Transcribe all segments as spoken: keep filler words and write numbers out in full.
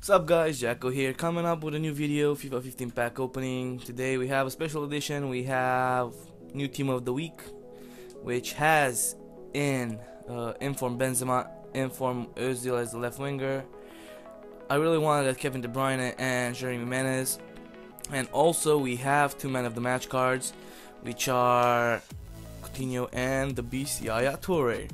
What's up guys, Jacko here, coming up with a new video, FIFA fifteen pack opening. Today we have a special edition, we have new team of the week, which has in uh, informed Benzema, informed Özil as the left winger. I really wanted Kevin De Bruyne and Jeremy Menez. And also we have two men of the match cards, which are Coutinho and the beast Yaya Touré.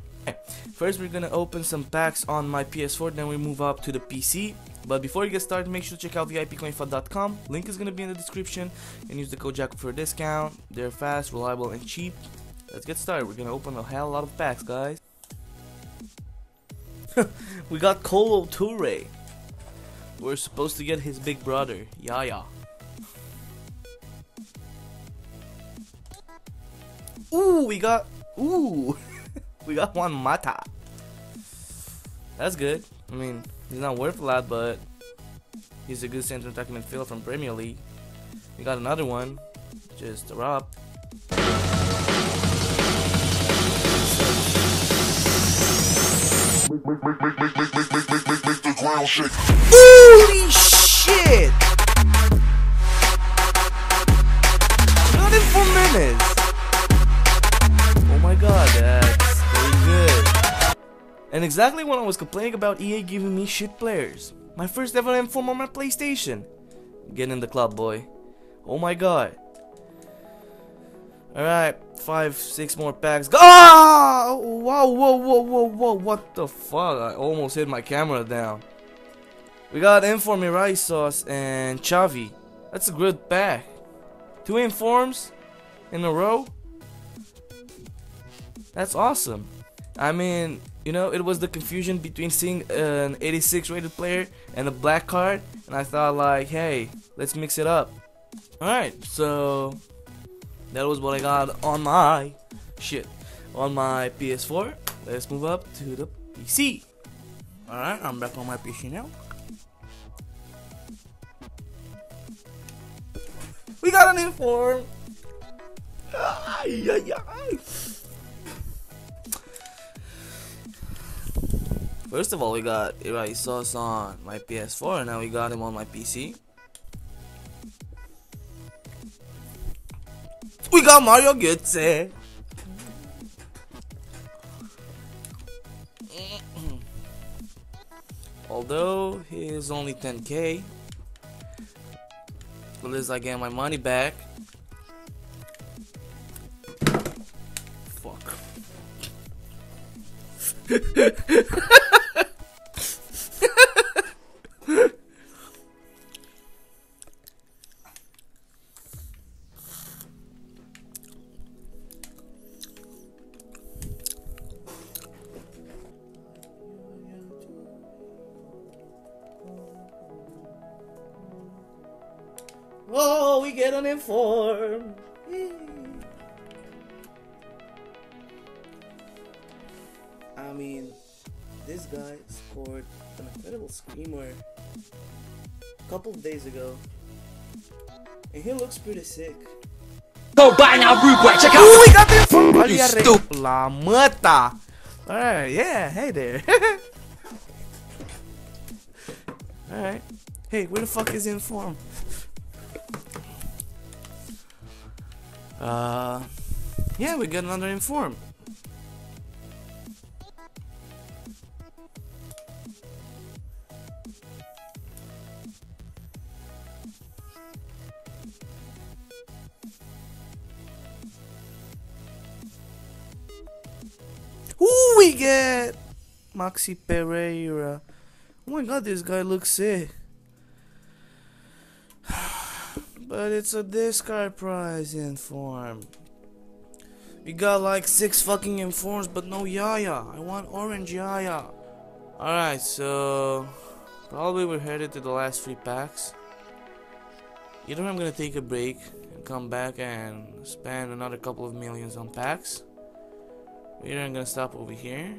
First we're gonna open some packs on my P S four, then we move up to the P C. But before you get started, make sure to check out V I P coin fund dot com. Link is gonna be in the description, and use the code Jacko for a discount. They're fast, reliable, and cheap. Let's get started. We're gonna open a hell of a lot of packs, guys. We got Kolo Toure. We're supposed to get his big brother, Yaya. Ooh, we got ooh. We got one Mata. That's good. I mean, he's not worth a lot, but he's a good center attacking midfielder from Premier League. We got another one, just a rob. Holy shit! Not in four minutes. Oh my god, that's and exactly when I was complaining about E A giving me shit players. My first ever M four on my PlayStation. Get in the club, boy. Oh my god. Alright, five, six more packs. Oh! Whoa, whoa, whoa, whoa, whoa. What the fuck? I almost hit my camera down. We got Inform Mirai Sauce and Chavi. That's a good pack. Two Informs in a row? That's awesome. I mean, you know, it was the confusion between seeing an eighty-six rated player and a black card, and I thought like, hey, let's mix it up. Alright, so that was what I got on my shit on my P S four. Let's move up to the P C. Alright, I'm back on my P C now. We got an inform. Ah, yeah, yeah. First of all, we got Mirai Sauce on my P S four, and now we got him on my P C. We got Mario Getze. Although he is only ten K, at least I get my money back. Fuck. Whoa, we get an inform. I mean, this guy scored an incredible screamer a couple of days ago, and he looks pretty sick. Go buy now, rude boy. Check out. Ooh, we got this. La Mata. All right, yeah. Hey there. All right. Hey, where the fuck is inform? Uh, yeah, we got another inform. Ooh, we get Maxi Pereira. Oh my god, this guy looks sick. But it's a discard prize inform. We got like six fucking informs, but no Yaya. I want orange Yaya. Alright, so probably we're headed to the last three packs. Either I'm gonna take a break and come back and spend another couple of millions on packs. Either I'm gonna stop over here.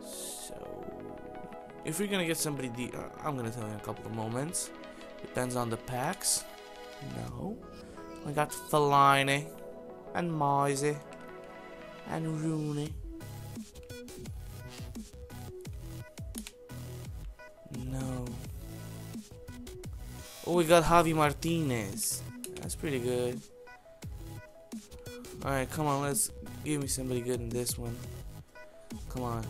So if we're gonna get somebody de I'm gonna tell you in a couple of moments. Depends on the packs. No, I got Fellaini and Mize and Rooney. Oh, we got Javi Martinez. That's pretty good. Alright, come on, let's give me somebody good in this one. Come on.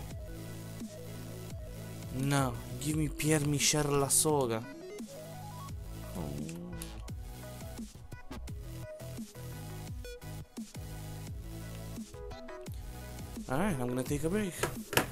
No, give me Pierre-Michel Lasogga. Oh. Alright, I'm gonna take a break.